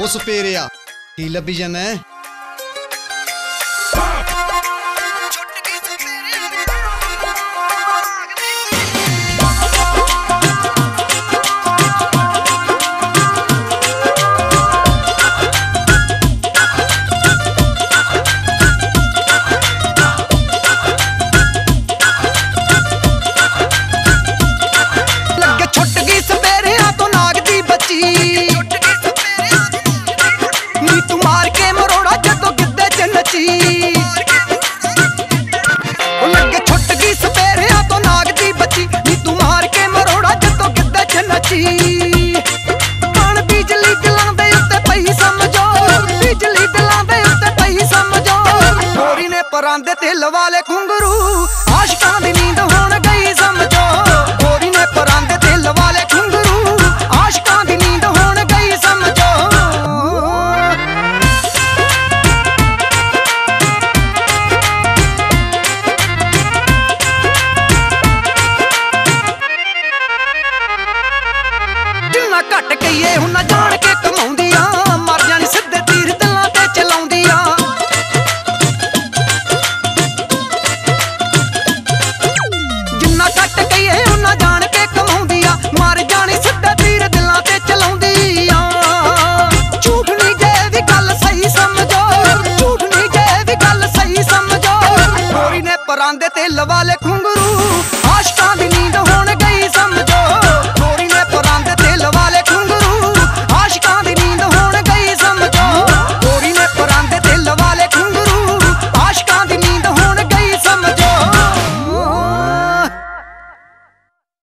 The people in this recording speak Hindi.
ओ सुपेरिया टेलीविजन है। दिल वाले घुंगरू आशिकां दी नींद होण गई समझो, गोरी ने परांदे दिल वाले घुंगरू आशिकां दी नींद होण गई समझो। जिन्ना घट गई है हुन जान के कमाउंदियां मर जाने सिद्धे तीर दिलां ते चलाउंदियां। लवाले घुंगरू